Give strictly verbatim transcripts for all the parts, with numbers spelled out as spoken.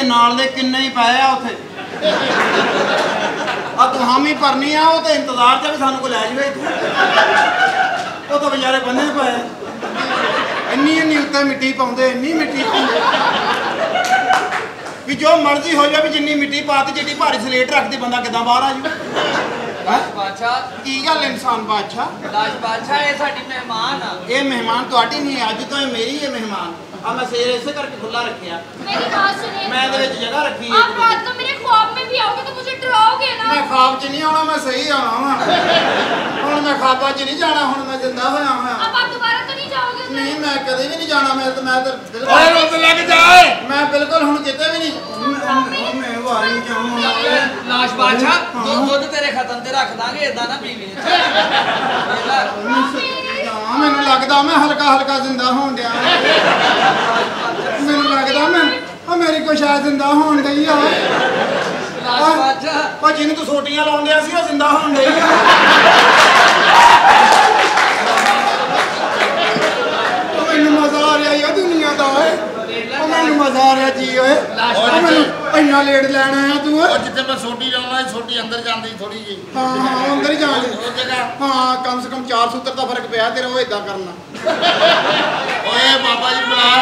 तेरे नाल दे किन्ने ही पाए आ उथे अब हामी भरनी आ ओ ते इंतजार च भी सानू को ले जावे इथों ओ तो बेचारे बन्ने पाए इन्नी इन्नी उत्ते मिट्टी पाउंदे इन्नी मिट्टी भी जो मर्जी हो जाए भी जिन्नी मिट्टी पाती जिन्नी भारी स्लेट रख दे बंदा किदां बाहर आ जाऊ बिल्कुल हुण किते भी नहीं लाश बादशाह तो खुद तेरे खत्म ते रख दांगे इदा ना पीवी हां मेनू लगदा मैं हल्का हल्का जिंदा होन दिया मेनू लगदा मैं ओ मेरी को शायद जिंदा होन गई है लाश बादशाह ओ जिन तू सोटियां लाउंदे सी ओ जिंदा होन गई है ओ मेनू मजा आ रहा है दुनिया दा ओ मेनू मजा आ रहा जी ओए लाश बादशाह इन्ना लेट लेना है तू और जिथे मैं सोटी जाना है सोटी अंदर जांदी थोड़ी जी हां हां अंदर ही जांदी ओ जगह हां कम से कम चार सूत्र का फर्क पया तेरा ओ इदा करना ओए बाबा जी बुला।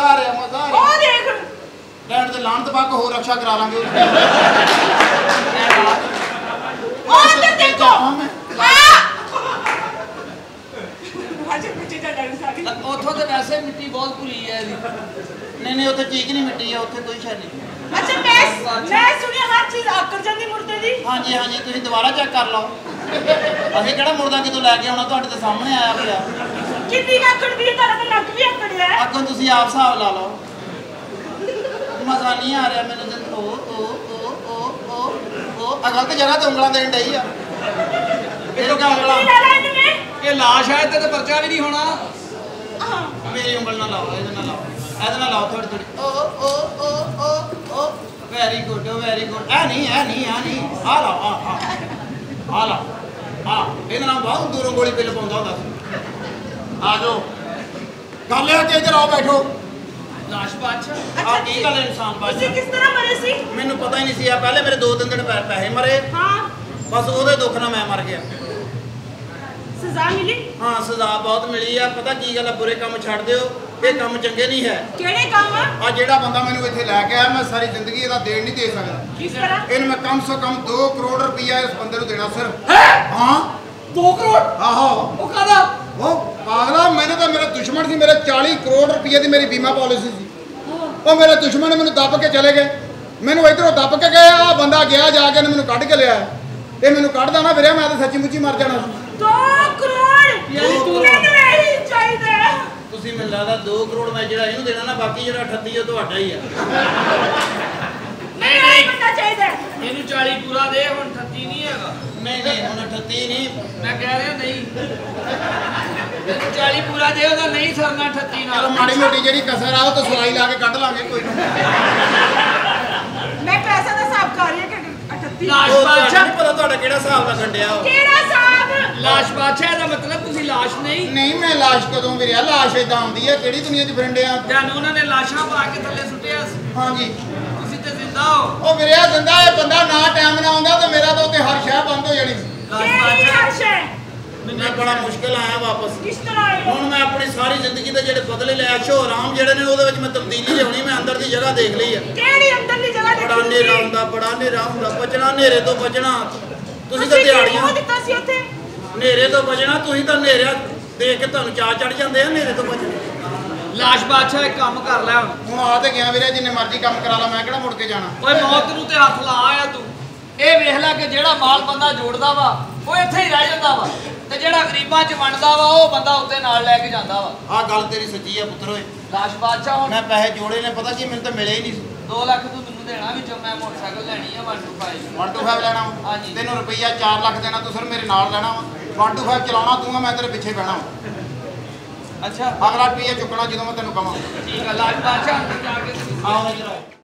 मजार है मजार है। ओ देख लैंड दे लांड तबाक हो रक्षा करा लांगे ओ तो देखो हां हां मिट्टी दा डर सारी ओथों तो वैसे मिट्टी बहुत भुरी है नहीं नहीं ओथे चीज नहीं मिट्टी है ओथे कोई शय नहीं। अच्छा मैं मैं सुनिया हर चीज आकर जांदी मुर्दे दी। हां जी हां जी तुसी दोबारा चेक कर लो असे केड़ा मुर्दा कितों लैके आउणा तुहाडे ते सामने आया होया कितनी आकड़ दी तारा ते लग भी आकड़या आगों तुसी आप हिसाब ला लो मजा नहीं आ रहा मेरे दिन ओ ओ ओ ओ ओ ओ गलत जगह ते उंगला देन डई आ ये क्या उंगला ये लाश है ते पर्चा भी नहीं होना। मेरी उंगल ना लाओ इधर ना लाओ इधर ना लाओ थोड़ी थोड़ी ओ ओ ओ ओ ओ वेरी गुड वेरी गुड आ नहीं आ नहीं आ नहीं आ ला आ आ आ ला आ इधर ना बहुत दूरों गोली पे लपांदा होता आ जाओ गल है कि इधर आओ बैठो लाश बादशाह आप की गल इंसान बादशाह उसे किस तरह मरे सी मेनू पता ही नहीं सी पहले मेरे दो तीन दिन पैसे मरे हां बस ओदे दुख ना मैं मर गया सजा मिली हां सजा बहुत मिली है पता की गल बुरे काम छड़ दियो ये काम चंगे नहीं है केड़े काम आ जेड़ा बंदा मेनू इथे लेके आया मैं सारी जिंदगी एदा देन नहीं दे सकदा किस तरह इन मैं कम से कम दो करोड़ रुपया इस बंदे नु देना सिर्फ हां दो करोड़ आहो ओ कादा ओ पागला मैंने तो मेरा दुश्मन सी मेरे चालीस करोड़ रुपए दी मेरी बीमा पॉलिसी सी वो मेरे दुश्मन ने मैंने दब के चले गए मैंने इधरों दब के गए आ बंदा गया जाके मैंने कढ़ के लिया ये मैंने कढ़दा ना फिर मैं तो सच्ची मुच्ची मर जाना दो करोड़ यानी तूने नहीं चाहिदा तुसी मैं लादा दो करोड़ मैं जेड़ा इनु देना ना बाकी जेड़ा अड़तीस है ਤੁਹਾਡਾ ही है नहीं नहीं पता चाहिदा इनु चालीस पूरा दे हुन अड़तीस नहीं हैगा नहीं नहीं हुन अड़तीस नहीं मैं कह रहा नहीं चाली पूरा दे ओदा नहीं सरना अड़तीस नाल माड़ी मोटी जेडी कसर आओ तो सलाई ला के कट लांगे कोई मैं पैसा दा हिसाब कर रही है कि अड़तीस लाश बादशाह नहीं पता ਤੁਹਾਡਾ ਕਿਹੜਾ ਹਿਸਾਬ ਦਾ ਗੰਡਿਆ ਉਹ ਕਿਹੜਾ ਹਿਸਾਬ ਲਾਸ਼ ਬਾਦਸ਼ਾਹ ਦਾ ਮਤਲਬ ਤੁਸੀਂ ਲਾਸ਼ ਨਹੀਂ ਨਹੀਂ ਮੈਂ ਲਾਸ਼ ਕਦੋਂ ਵੀਰਿਆ ਲਾਸ਼ ਇਦਾਂ ਆਉਂਦੀ ਹੈ ਕਿਹੜੀ ਦੁਨੀਆ 'ਚ ਫਿਰੰਡੇ ਆ ਤੁਹਾਨੂੰ ਉਹਨਾਂ ਨੇ ਲਾਸ਼ਾਂ ਪਾ ਕੇ ਥੱਲੇ ਸੁੱਟਿਆ ਸੀ ਹਾਂਜੀ ਤੁਸੀਂ ਤੇ ਜ਼ਿੰਦਾ ਹੋ ਉਹ ਵੀਰਿਆ ਜ਼ਿੰਦਾ ਇਹ ਬੰਦਾ ਨਾ ਟਾਈਮ ਨਾ ਆਉਂਦਾ ਤੇ ਮੇਰਾ ਤਾਂ ਉੱਤੇ ਹਰ ਸ਼ੈ ਬੰਦ ਹੋ ਜਾਣੀ ਲਾਸ਼ ਬਾਦਸ਼ਾਹ मैं बड़ा मुश्किल आया वापस किस तरह आया हुन मैं अपनी सारी जिंदगी दे जेड़े बदले ले आशो आराम जेड़े ने ओदे विच मैं तब्दीली लेवणी मैं अंदर दी जगह देख ली है केड़ी अंदर दी जगह देखी बड़ा नेरा हुंदा बड़ा नेरा हुंदा बचना नेरे तो बचना तुसी ते दिहाड़ियां हो दित्ता सी ओथे नेरे तो बचना तुसी ते नेरा देख के थानू चा चढ़ जांदे आ नेरे तो बचना लाश बादशाह एक काम कर ले हुन आ ते गया वीरे जिन्ने मर्जी काम करा ला मैं केड़ा मुड़ के जाना ओए मौत नू ते हथ ला आया तू ए वेख ला के जेड़ा माल बंदा जोड़दा वा ओ इथे ही रह जांदा वा ते जेड़ा गरीबां च वंडदा वा ओ बंदा उत्ते नाल लेके जांदा वा आ गल तेरी सच्ची है पुत्तर ओए लाश बादशाह मैं पैसे जोड़े ने पता की मेनू तो मिले ही नहीं दो लाख तू मेनू देना विच मैं मोटरसाइकिल लेनी है वन टू फाइव लेना हां जी तेनू रुपया चार लाख देना तू सर मेरे नाल लेना वन टू फाइव चलाना तूंगा मैं तेरे पीछे बैठा अच्छा अगला रुपया चुकना जदों मैं तेनू कहां ठीक है लाश बादशाह अंदर जाके आओ जरा